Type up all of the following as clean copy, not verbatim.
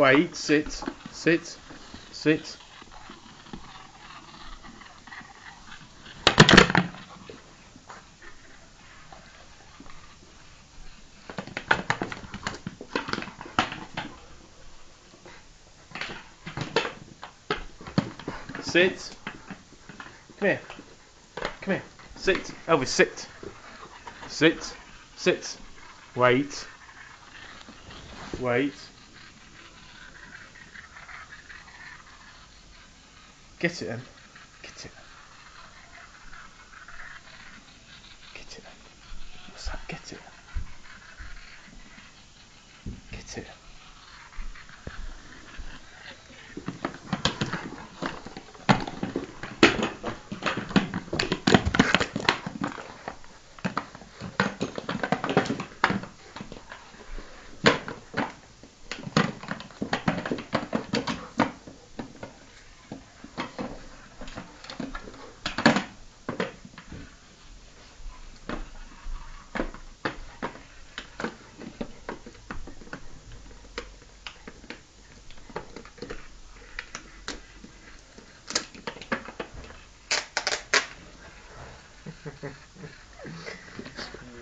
Wait, sit. Sit. Come here. Sit. Elvis, sit. Sit. Wait. Get it then. Get it then. What's that? Get it.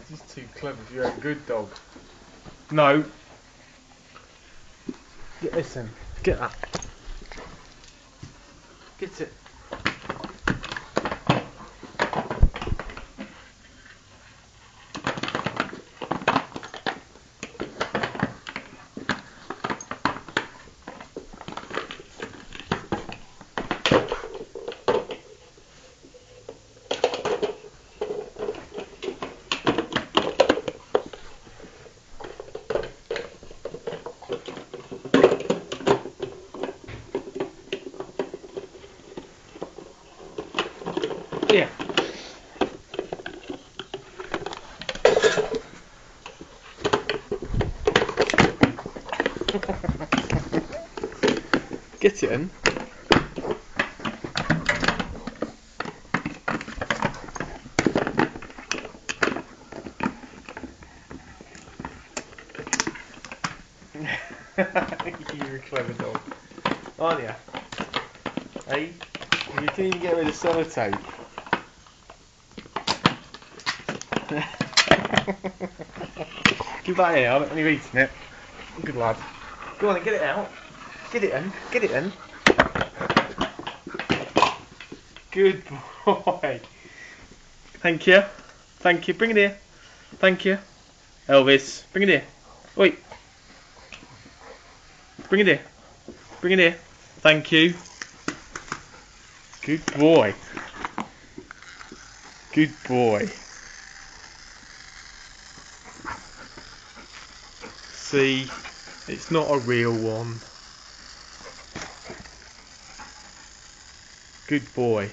He's too clever. You're a good dog. No. Get this in. Get that. Get it. Yeah. Get it in. You're a clever dog, aren't you? Hey, you can even get rid of sellotape. Give that here, I don't want you eating it. Good lad. Go on and get it out. Get it in. Good boy. Thank you. Bring it here. Thank you. Elvis, bring it here. Oi. Bring it here. Thank you. Good boy. See, it's not a real one. Good boy.